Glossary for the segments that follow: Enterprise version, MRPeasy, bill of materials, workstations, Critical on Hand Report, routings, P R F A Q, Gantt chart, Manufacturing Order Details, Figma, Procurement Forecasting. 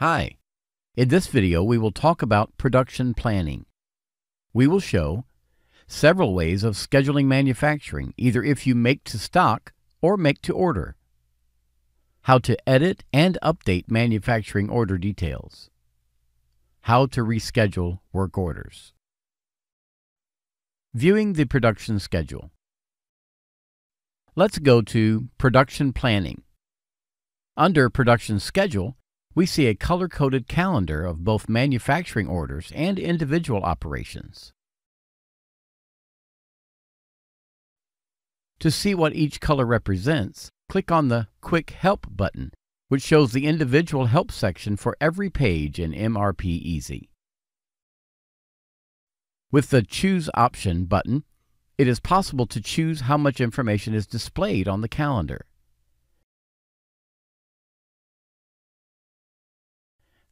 Hi! In this video we will talk about production planning. We will show several ways of scheduling manufacturing, either if you make to stock or make to order, how to edit and update manufacturing order details, how to reschedule work orders. Viewing the production schedule. Let's go to Production Planning. Under Production Schedule, we see a color-coded calendar of both manufacturing orders and individual operations. To see what each color represents, click on the Quick Help button, which shows the individual help section for every page in MRPeasy. With the Choose Option button, it is possible to choose how much information is displayed on the calendar.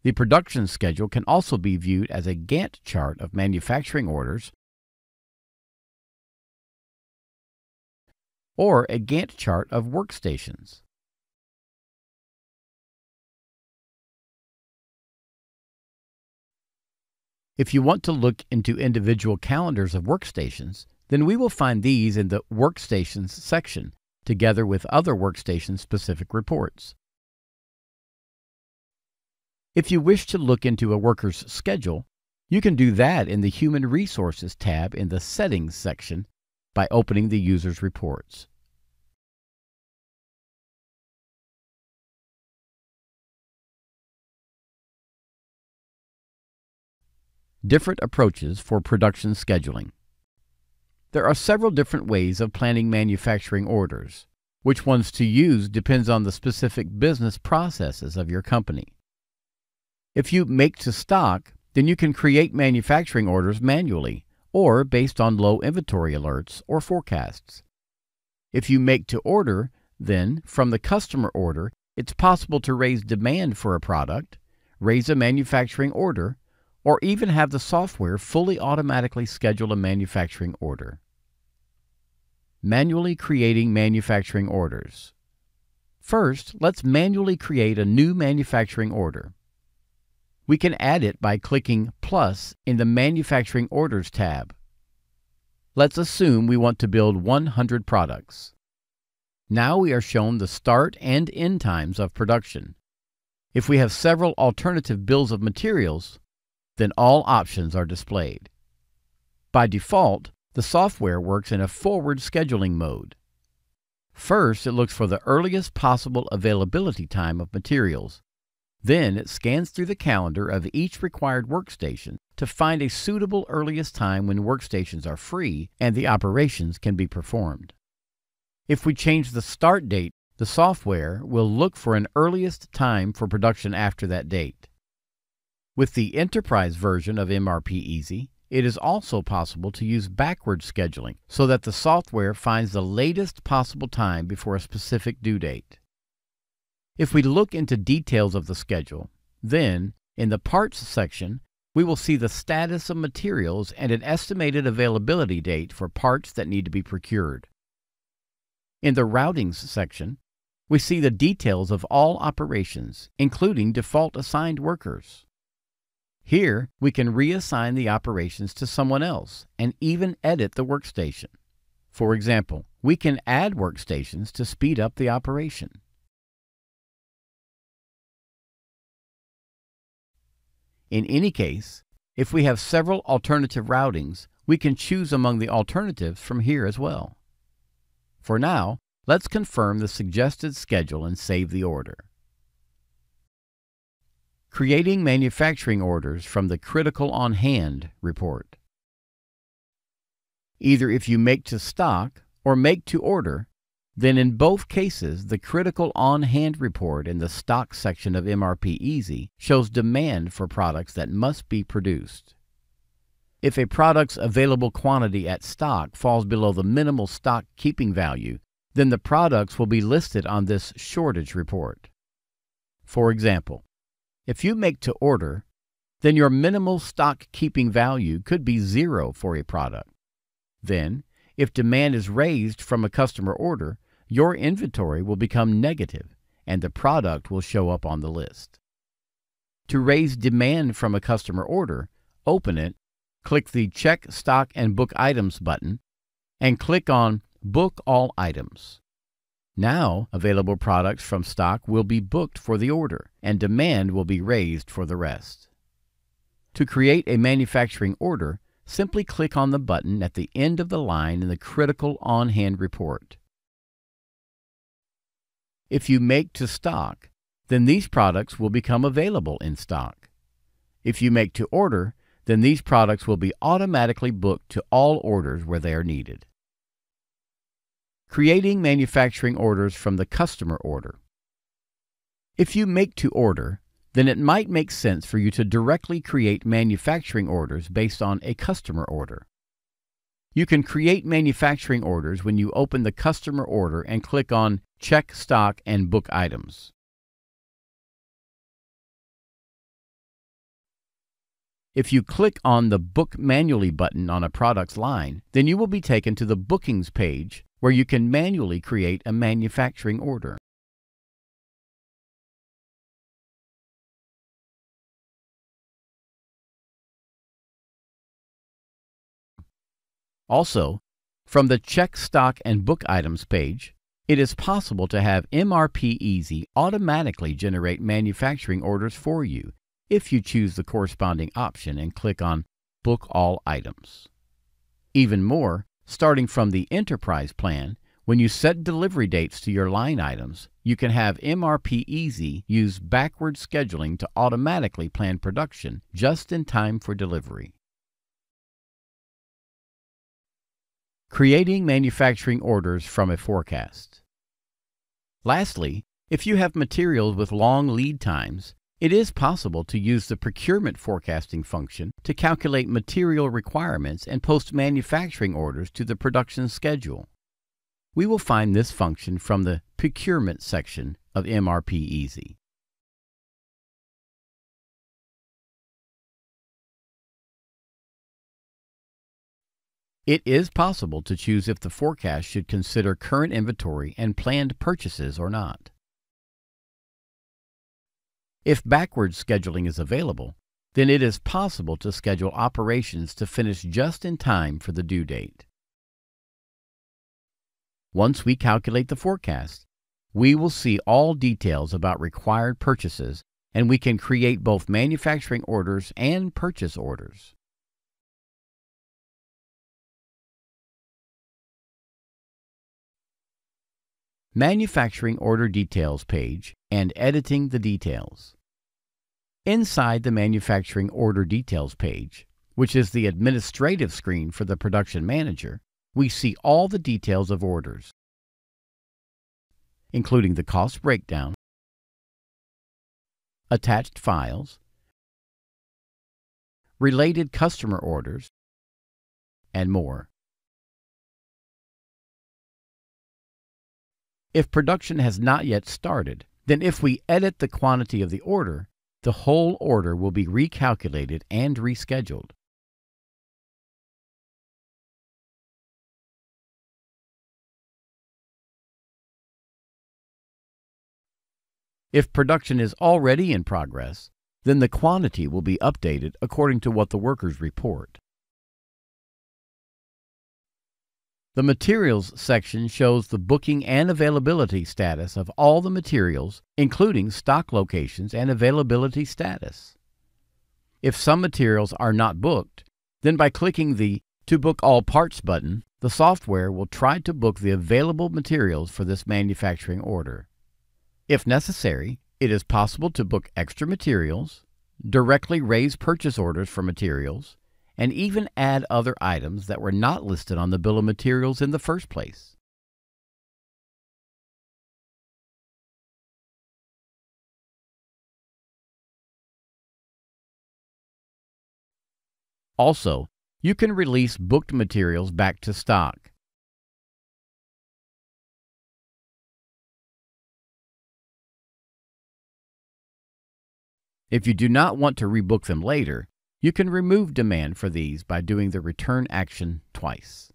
The production schedule can also be viewed as a Gantt chart of manufacturing orders or a Gantt chart of workstations. If you want to look into individual calendars of workstations, then we will find these in the Workstations section, together with other workstation-specific reports. If you wish to look into a worker's schedule, you can do that in the Human Resources tab in the Settings section by opening the user's reports. Different approaches for production scheduling. There are several different ways of planning manufacturing orders. Which ones to use depends on the specific business processes of your company. If you make to stock, then you can create manufacturing orders manually or based on low inventory alerts or forecasts. If you make to order, then from the customer order, it's possible to raise demand for a product, raise a manufacturing order, or even have the software fully automatically schedule a manufacturing order. Manually creating manufacturing orders. First, let's manually create a new manufacturing order. We can add it by clicking plus in the Manufacturing Orders tab. Let's assume we want to build 100 products. Now we are shown the start and end times of production. If we have several alternative bills of materials, then all options are displayed. By default, the software works in a forward scheduling mode. First, it looks for the earliest possible availability time of materials. Then it scans through the calendar of each required workstation to find a suitable earliest time when workstations are free and the operations can be performed. If we change the start date, the software will look for an earliest time for production after that date. With the Enterprise version of MRPeasy, it is also possible to use backward scheduling so that the software finds the latest possible time before a specific due date. If we look into details of the schedule, then, in the Parts section, we will see the status of materials and an estimated availability date for parts that need to be procured. In the Routings section, we see the details of all operations, including default assigned workers. Here, we can reassign the operations to someone else and even edit the workstation. For example, we can add workstations to speed up the operation. In any case, if we have several alternative routings, we can choose among the alternatives from here as well. For now, let's confirm the suggested schedule and save the order. Creating manufacturing orders from the Critical on Hand report. Either if you make to stock or make to order, then in both cases the Critical on Hand report in the Stock section of MRPeasy shows demand for products that must be produced. If a product's available quantity at stock falls below the minimal stock keeping value, then the products will be listed on this shortage report. For example, if you make to order, then your minimal stock keeping value could be 0 for a product. Then, if demand is raised from a customer order, your inventory will become negative and the product will show up on the list. To raise demand from a customer order, open it, click the Check Stock and Book Items button, and click on Book All Items. Now, available products from stock will be booked for the order, and demand will be raised for the rest. To create a manufacturing order, simply click on the button at the end of the line in the Critical on Hand Report. If you make to stock, then these products will become available in stock. If you make to order, then these products will be automatically booked to all orders where they are needed. Creating manufacturing orders from the customer order. If you make to order, then it might make sense for you to directly create manufacturing orders based on a customer order. You can create manufacturing orders when you open the customer order and click on Check Stock and Book Items. If you click on the Book Manually button on a product's line, then you will be taken to the Bookings page where you can manually create a manufacturing order. Also, from the Check Stock and Book Items page, it is possible to have MRPeasy automatically generate manufacturing orders for you if you choose the corresponding option and click on Book All Items. Even more, starting from the Enterprise plan, when you set delivery dates to your line items, you can have MRPeasy use backward scheduling to automatically plan production just in time for delivery. Creating manufacturing orders from a forecast. Lastly, if you have materials with long lead times, it is possible to use the Procurement Forecasting function to calculate material requirements and post manufacturing orders to the production schedule. We will find this function from the Procurement section of MRPeasy. It is possible to choose if the forecast should consider current inventory and planned purchases or not. If backward scheduling is available, then it is possible to schedule operations to finish just in time for the due date. Once we calculate the forecast, we will see all details about required purchases, and we can create both manufacturing orders and purchase orders. Manufacturing Order Details page and editing the details. Inside the Manufacturing Order Details page, which is the administrative screen for the production manager, we see all the details of orders, including the cost breakdown, attached files, related customer orders, and more. If production has not yet started, then if we edit the quantity of the order, the whole order will be recalculated and rescheduled. If production is already in progress, then the quantity will be updated according to what the workers report. The Materials section shows the booking and availability status of all the materials, including stock locations and availability status. If some materials are not booked, then by clicking the To Book All Parts button, the software will try to book the available materials for this manufacturing order. If necessary, it is possible to book extra materials, directly raise purchase orders for materials, and even add other items that were not listed on the bill of materials in the first place. Also, you can release booked materials back to stock. If you do not want to rebook them later, you can remove demand for these by doing the return action twice.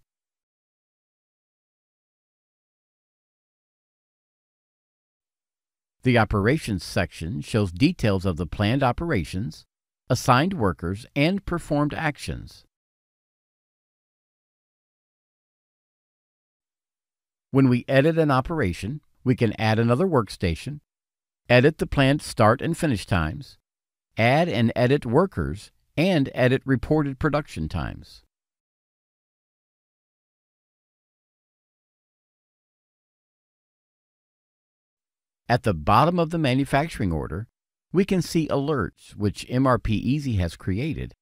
The operations section shows details of the planned operations, assigned workers, and performed actions. When we edit an operation, we can add another workstation, edit the planned start and finish times, add and edit workers, and edit reported production times. At the bottom of the manufacturing order, we can see alerts which MRPeasy has created,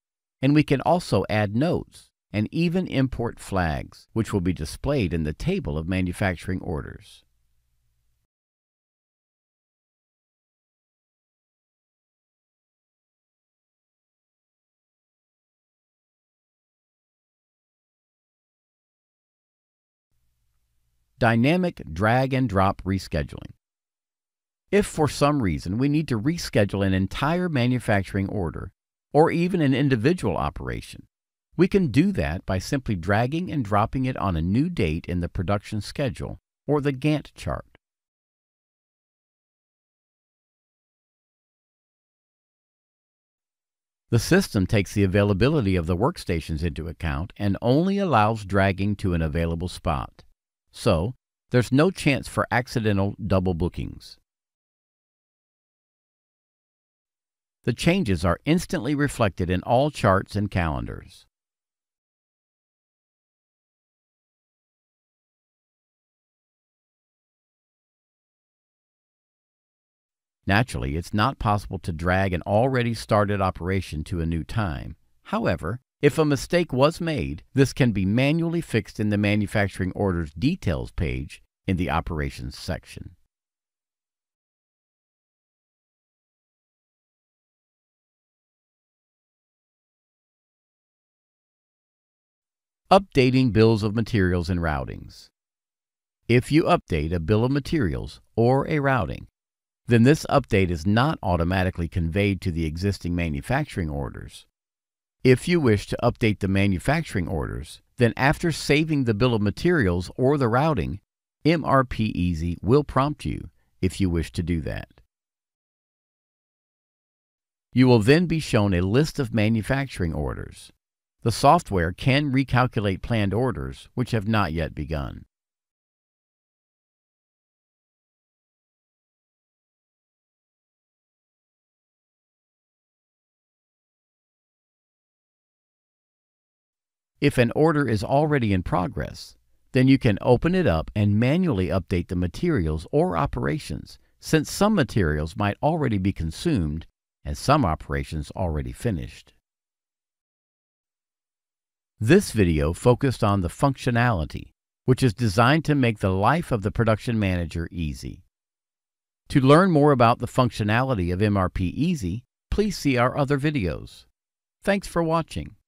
and we can also add notes and even import flags, which will be displayed in the table of manufacturing orders. Dynamic drag and drop rescheduling. If for some reason we need to reschedule an entire manufacturing order, or even an individual operation, we can do that by simply dragging and dropping it on a new date in the production schedule, or the Gantt chart. The system takes the availability of the workstations into account and only allows dragging to an available spot. So, there's no chance for accidental double bookings. The changes are instantly reflected in all charts and calendars. Naturally, it's not possible to drag an already started operation to a new time. However, if a mistake was made, this can be manually fixed in the Manufacturing Orders Details page in the Operations section. Updating bills of materials and routings. If you update a bill of materials or a routing, then this update is not automatically conveyed to the existing manufacturing orders. If you wish to update the manufacturing orders, then after saving the bill of materials or the routing, MRPeasy will prompt you if you wish to do that. You will then be shown a list of manufacturing orders. The software can recalculate planned orders which have not yet begun. If an order is already in progress, then you can open it up and manually update the materials or operations, since some materials might already be consumed and some operations already finished. This video focused on the functionality, which is designed to make the life of the production manager easy. To learn more about the functionality of MRPeasy, please see our other videos. Thanks for watching.